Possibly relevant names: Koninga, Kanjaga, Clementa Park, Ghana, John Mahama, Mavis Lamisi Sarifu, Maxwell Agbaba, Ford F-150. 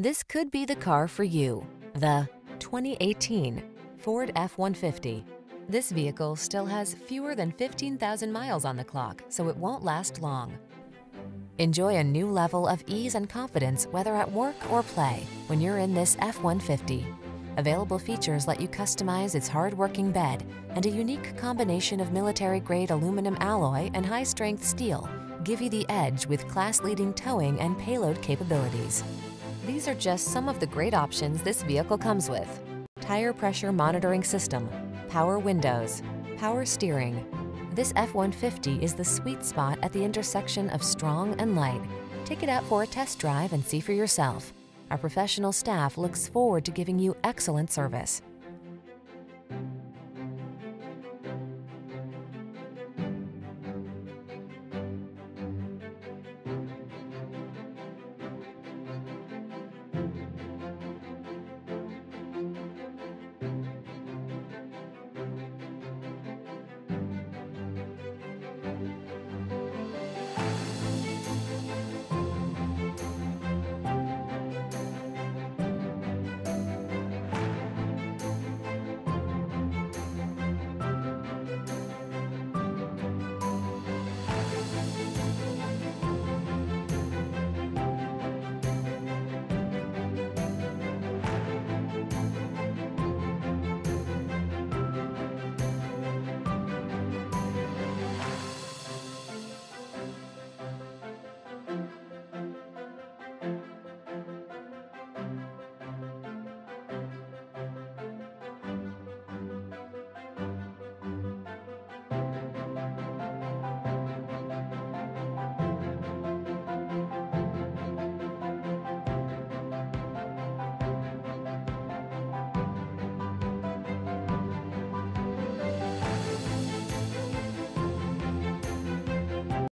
This could be the car for you. The 2018 Ford F-150. This vehicle still has fewer than 15,000 miles on the clock, so it won't last long. Enjoy a new level of ease and confidence, whether at work or play, when you're in this F-150. Available features let you customize its hard-working bed, and a unique combination of military-grade aluminum alloy and high-strength steel give you the edge with class-leading towing and payload capabilities. These are just some of the great options this vehicle comes with: tire pressure monitoring system, power windows, power steering. This F-150 is the sweet spot at the intersection of strong and light. Take it out for a test drive and see for yourself. Our professional staff looks forward to giving you excellent service.